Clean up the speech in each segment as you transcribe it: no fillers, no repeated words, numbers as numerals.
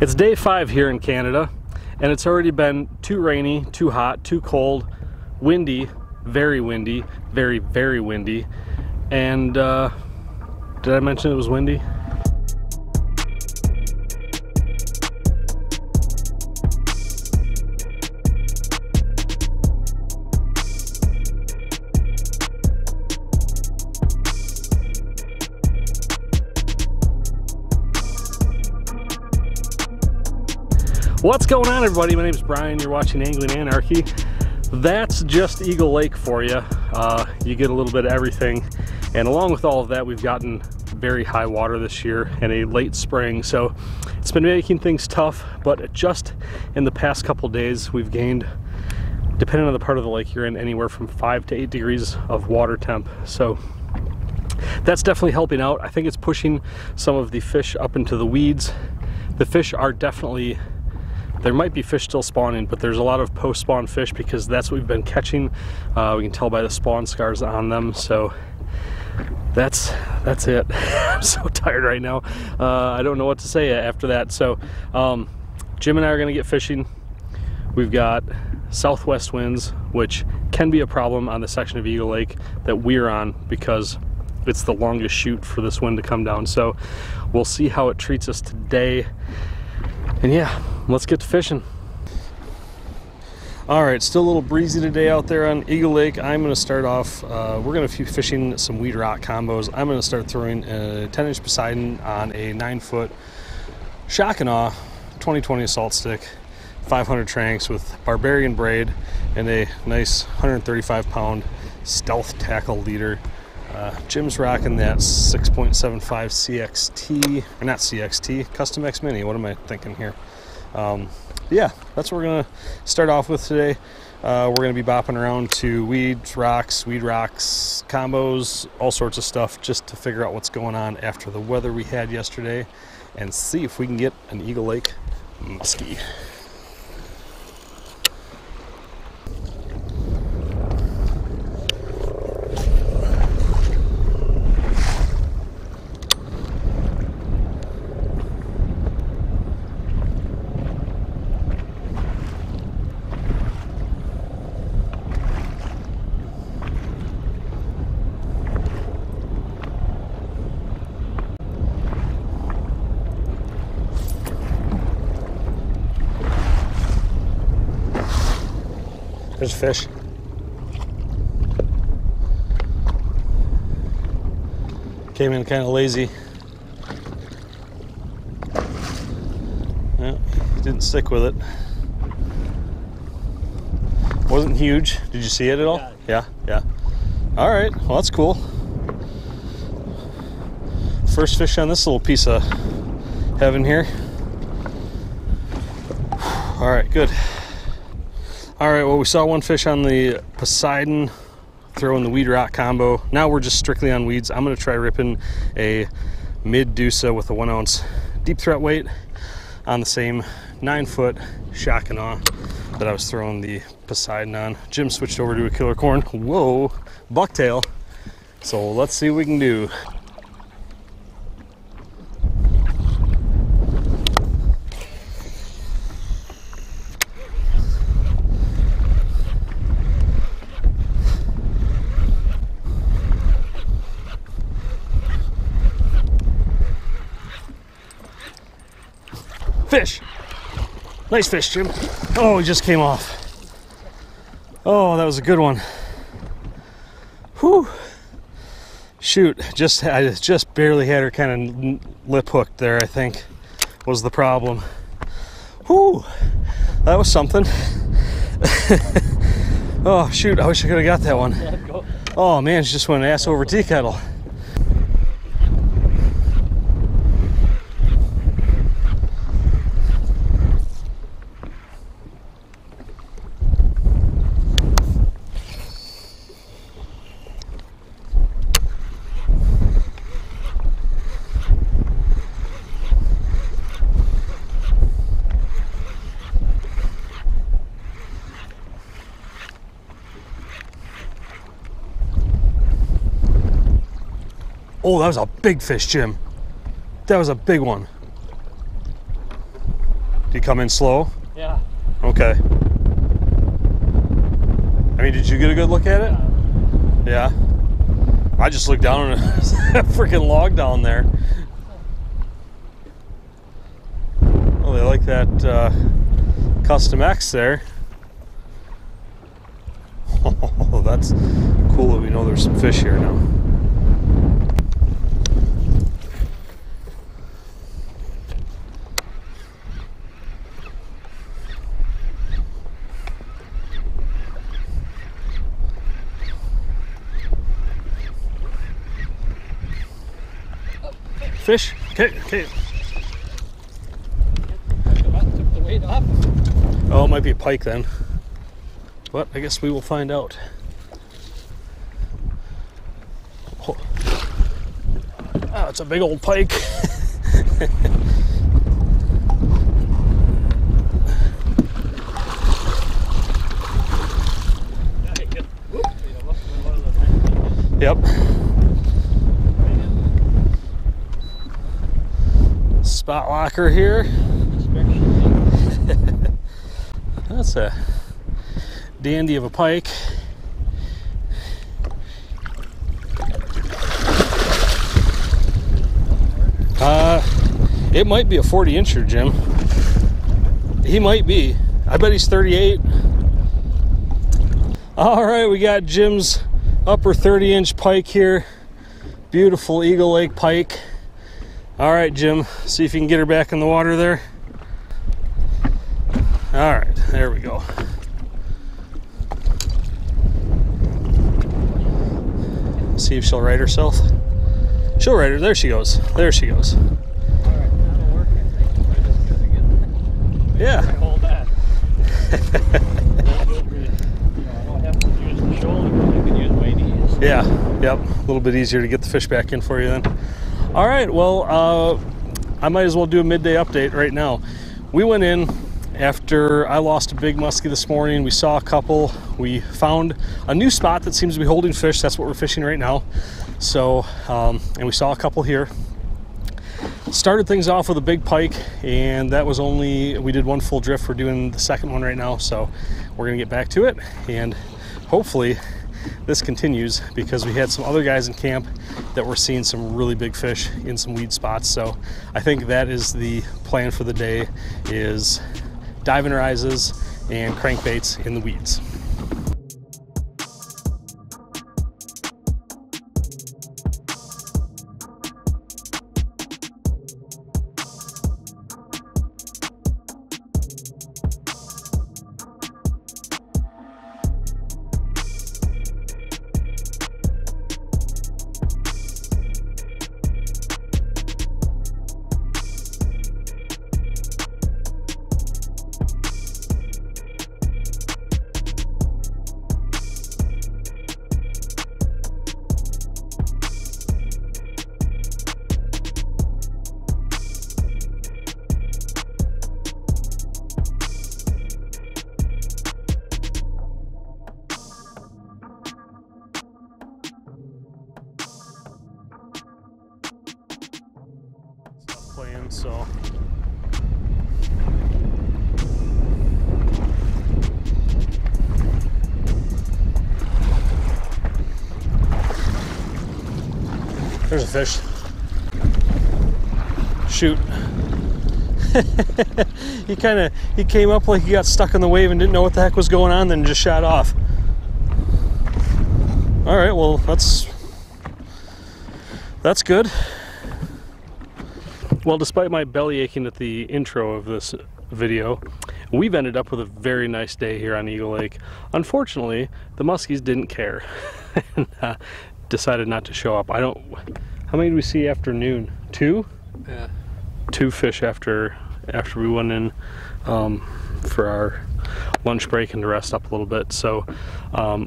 It's day 5 here in Canada, and it's already been too rainy, too hot, too cold, windy, very windy, very, very windy, and did I mention it was windy? What's going on, everybody? My name is Brian. You're watching Angling Anarchy. That's just Eagle Lake for you. You get a little bit of everything, and along with all of that, we've gotten very high water this year and a late spring, so it's been making things tough. But just in the past couple days, we've gained, depending on the part of the lake you're in, anywhere from 5 to 8 degrees of water temp. So that's definitely helping out. I think it's pushing some of the fish up into the weeds. The fish are definitely, there might be fish still spawning, but there's a lot of post-spawn fish because that's what we've been catching. We can tell by the spawn scars on them, so that's it. I'm so tired right now. I don't know what to say after that. So Jim and I are gonna get fishing. We've got southwest winds, which can be a problem on the section of Eagle Lake that we're on because it's the longest shoot for this wind to come down. So we'll see how it treats us today. And yeah, let's get to fishing. All right, still a little breezy today out there on Eagle Lake. I'm gonna start off, we're gonna be fishing some weed rock combos. I'm gonna start throwing a 10-inch Poseidon on a 9-foot Shock and Awe 2020 assault stick, 500 tranks with barbarian braid, and a nice 135-pound stealth tackle leader. Jim's rocking that 6.75 CXT, or not CXT, Custom X Mini. What am I thinking here? Yeah, that's what we're going to start off with today. We're going to be bopping around to weed rocks, combos, all sorts of stuff, just to figure out what's going on after the weather we had yesterday and see if we can get an Eagle Lake muskie. There's a fish. Came in kind of lazy. Yeah, didn't stick with it. Wasn't huge. Did you see it at all? Yeah, yeah. All right, well, that's cool. First fish on this little piece of heaven here. All right, good. All right, well, we saw one fish on the Poseidon, throwing the weed rock combo. Now we're just strictly on weeds. I'm gonna try ripping a Medussa with a 1-ounce deep threat weight on the same 9-foot Shock and Awe that I was throwing the Poseidon on. Jim switched over to a killer corn. Whoa, bucktail. So let's see what we can do. Fish. Nice fish, Jim. Oh, he just came off. Oh, that was a good one. Whew. Shoot, I just barely had her kind of lip hooked there, I think, was the problem. Whew. That was something. Oh, shoot, I wish I could have got that one. Oh, man, she just went ass over tea kettle. Oh, that was a big fish, Jim. That was a big one. Did he come in slow? Yeah. Okay. I mean, did you get a good look at it? Yeah. I just looked down and there's a freaking log down there. Oh, they like that Custom X there. Oh, that's cool that we know there's some fish here now. Fish? Okay. Took the weight off. Oh, it might be a pike then. But I guess we will find out. Oh, it's a big old pike. Yep. Spot locker here. That's a dandy of a pike. It might be a 40-incher, Jim. He might be. I bet he's 38. All right, we got Jim's upper 30-inch pike here. Beautiful Eagle Lake pike. All right, Jim, see if you can get her back in the water there. All right, there we go. See if she'll right herself. She'll right her. There she goes. There she goes. All right, that'll work, I think. We're just gonna get the, yeah. Hold that. I don't have to use the shoulder, but I can use my knees. Yeah, yep. A little bit easier to get the fish back in for you then. All right, well, I might as well do a midday update right now. We went in after I lost a big muskie this morning. We saw a couple. We found a new spot that seems to be holding fish. That's what we're fishing right now. So, and we saw a couple here. Started things off with a big pike, and that was only, we did one full drift. We're doing the second one right now, so we're gonna get back to it, and hopefully this continues, because we had some other guys in camp that were seeing some really big fish in some weed spots. So I think that is the plan for the day, is dive and rises and crankbaits in the weeds. So there's a fish. Shoot. he came up like he got stuck in the wave and didn't know what the heck was going on, then just shot off. All right, well, that's good. Well, despite my belly aching at the intro of this video, we've ended up with a very nice day here on Eagle Lake. Unfortunately, the muskies didn't care and decided not to show up. I don't. How many did we see after noon? Two? Yeah. Two fish after we went in for our lunch break and to rest up a little bit. So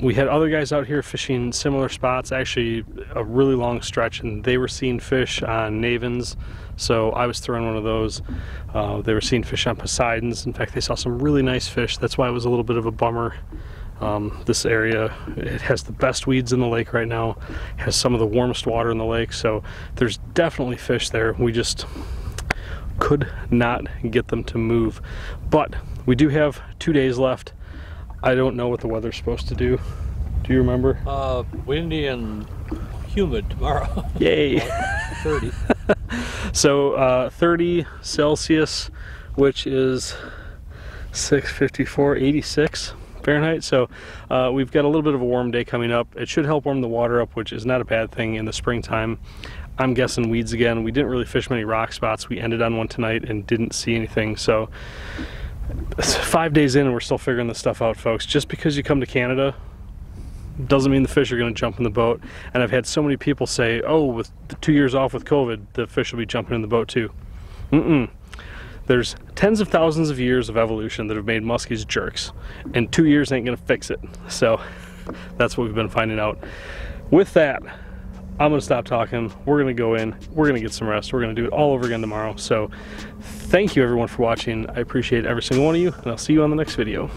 we had other guys out here fishing similar spots, actually a really long stretch, and they were seeing fish on Navins. So I was throwing one of those. They were seeing fish on Poseidons. In fact, they saw some really nice fish. That's why it was a little bit of a bummer. This area, it has the best weeds in the lake right now, has some of the warmest water in the lake, so there's definitely fish there. We just could not get them to move. But we do have 2 days left. I don't know what the weather's supposed to do. Do you remember? Windy and humid tomorrow. Yay. 30. So 30 Celsius, which is 654, 86 Fahrenheit. So we've got a little bit of a warm day coming up. It should help warm the water up, which is not a bad thing in the springtime. I'm guessing weeds again. We didn't really fish many rock spots. We ended on one tonight and didn't see anything. So 5 days in and we're still figuring this stuff out, folks. Just because you come to Canada doesn't mean the fish are going to jump in the boat. And I've had so many people say, oh, with the 2 years off with COVID, the fish will be jumping in the boat too. Mm-mm. There's tens of thousands of years of evolution that have made muskies jerks, and 2 years ain't gonna fix it. So that's what we've been finding out. With that, I'm gonna stop talking. We're gonna go in, we're gonna get some rest, we're gonna do it all over again tomorrow. So thank you everyone for watching. I appreciate every single one of you, and I'll see you on the next video.